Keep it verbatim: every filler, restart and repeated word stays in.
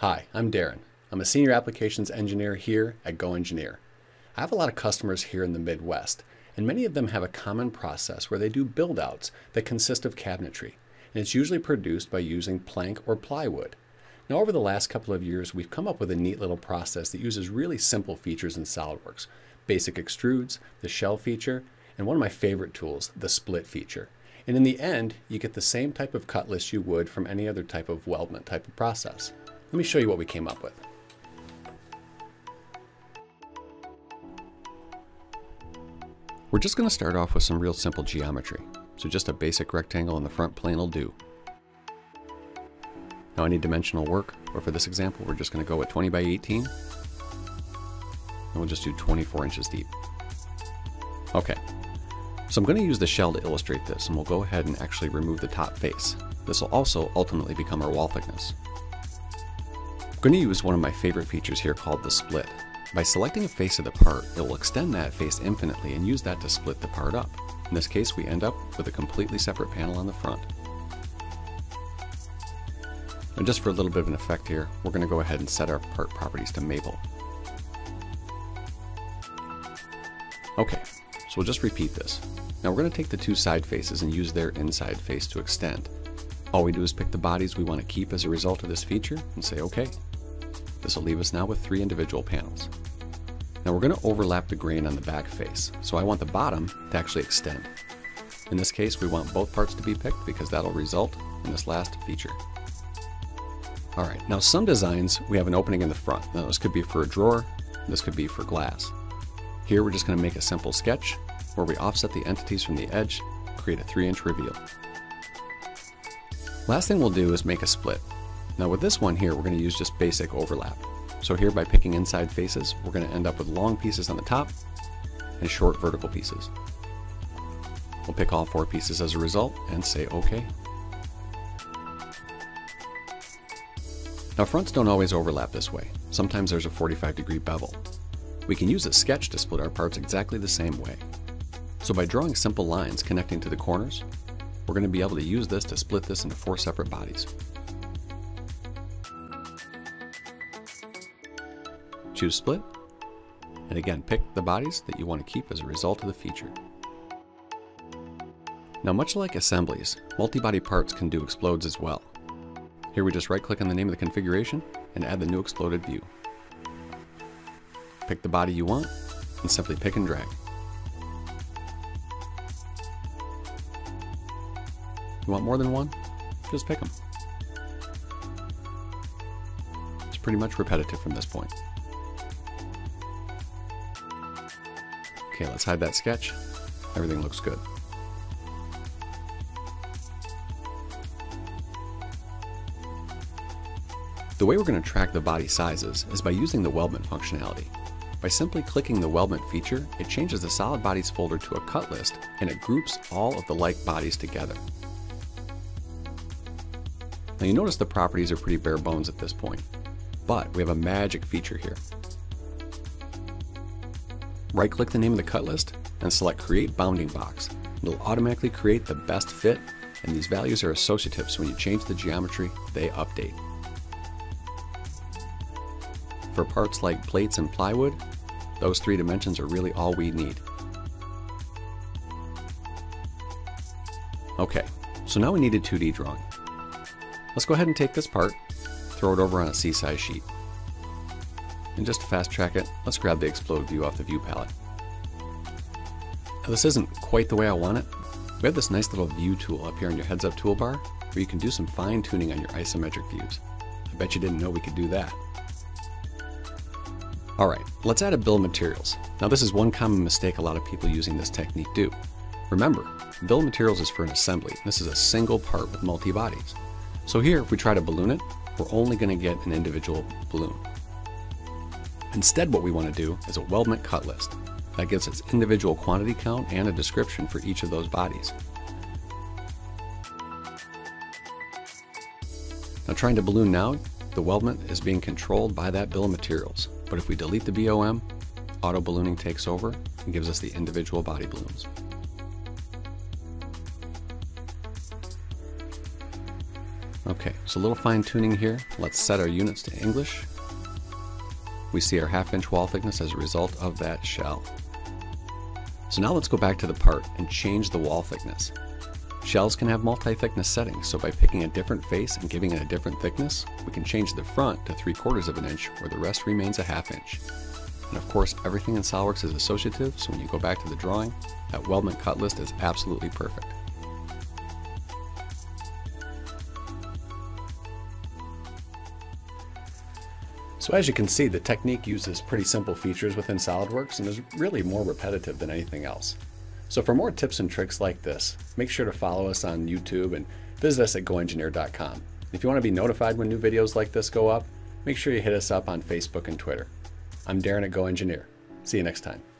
Hi, I'm Darren. I'm a senior applications engineer here at GoEngineer. I have a lot of customers here in the Midwest, and many of them have a common process where they do build-outs that consist of cabinetry, and it's usually produced by using plank or plywood. Now, over the last couple of years, we've come up with a neat little process that uses really simple features in SOLIDWORKS. Basic extrudes, the shell feature, and one of my favorite tools, the split feature. And in the end, you get the same type of cut list you would from any other type of weldment type of process. Let me show you what we came up with. We're just going to start off with some real simple geometry. So just a basic rectangle in the front plane will do. Now I need dimensional work, but for this example, we're just going to go with twenty by eighteen. And we'll just do twenty-four inches deep. Okay. So I'm going to use the shell to illustrate this, and we'll go ahead and actually remove the top face. This will also ultimately become our wall thickness. I'm going to use one of my favorite features here called the split. By selecting a face of the part, it will extend that face infinitely and use that to split the part up. In this case, we end up with a completely separate panel on the front. And just for a little bit of an effect here, we're going to go ahead and set our part properties to maple. Okay. So we'll just repeat this. Now we're going to take the two side faces and use their inside face to extend. All we do is pick the bodies we want to keep as a result of this feature and say okay. This will leave us now with three individual panels. Now we're going to overlap the grain on the back face, so I want the bottom to actually extend. In this case, we want both parts to be picked because that'll result in this last feature. Alright, now some designs we have an opening in the front. Now this could be for a drawer, this could be for glass. Here we're just going to make a simple sketch where we offset the entities from the edge, create a three inch reveal. Last thing we'll do is make a split. Now with this one here, we're going to use just basic overlap. So here by picking inside faces, we're going to end up with long pieces on the top and short vertical pieces. We'll pick all four pieces as a result and say okay. Now fronts don't always overlap this way. Sometimes there's a forty-five degree bevel. We can use a sketch to split our parts exactly the same way. So by drawing simple lines connecting to the corners, we're going to be able to use this to split this into four separate bodies. Choose split, and again pick the bodies that you want to keep as a result of the feature. Now much like assemblies, multi-body parts can do explodes as well. Here we just right-click on the name of the configuration and add the new exploded view. Pick the body you want, and simply pick and drag. You want more than one? Just pick them. It's pretty much repetitive from this point. Okay, let's hide that sketch. Everything looks good. The way we're going to track the body sizes is by using the weldment functionality. By simply clicking the weldment feature, it changes the solid bodies folder to a cut list and it groups all of the like bodies together. Now you notice the properties are pretty bare bones at this point, but we have a magic feature here. Right-click the name of the cut list and select Create Bounding Box. It'll automatically create the best fit, and these values are associative, so when you change the geometry, they update. For parts like plates and plywood, those three dimensions are really all we need. Okay, so now we need a two D drawing. Let's go ahead and take this part, throw it over on a C-size sheet. And just to fast track it, let's grab the explode view off the view palette. Now this isn't quite the way I want it. We have this nice little view tool up here on your heads up toolbar where you can do some fine tuning on your isometric views. I bet you didn't know we could do that. Alright, let's add a bill of materials. Now this is one common mistake a lot of people using this technique do. Remember, bill of materials is for an assembly. This is a single part with multi-bodies. So here, if we try to balloon it, we're only going to get an individual balloon. Instead, what we want to do is a weldment cut list. That gives us individual quantity count and a description for each of those bodies. Now trying to balloon now, the weldment is being controlled by that bill of materials. But if we delete the B O M, auto ballooning takes over and gives us the individual body balloons. Okay, so a little fine tuning here. Let's set our units to English. We see our half inch wall thickness as a result of that shell. So now let's go back to the part and change the wall thickness. Shells can have multi-thickness settings, so by picking a different face and giving it a different thickness, we can change the front to three quarters of an inch where the rest remains a half inch. And of course, everything in SOLIDWORKS is associative, so when you go back to the drawing, that weldment cut list is absolutely perfect. So as you can see, the technique uses pretty simple features within SOLIDWORKS and is really more repetitive than anything else. So for more tips and tricks like this, make sure to follow us on YouTube and visit us at go engineer dot com. If you want to be notified when new videos like this go up, make sure you hit us up on Facebook and Twitter. I'm Darren at GoEngineer. See you next time.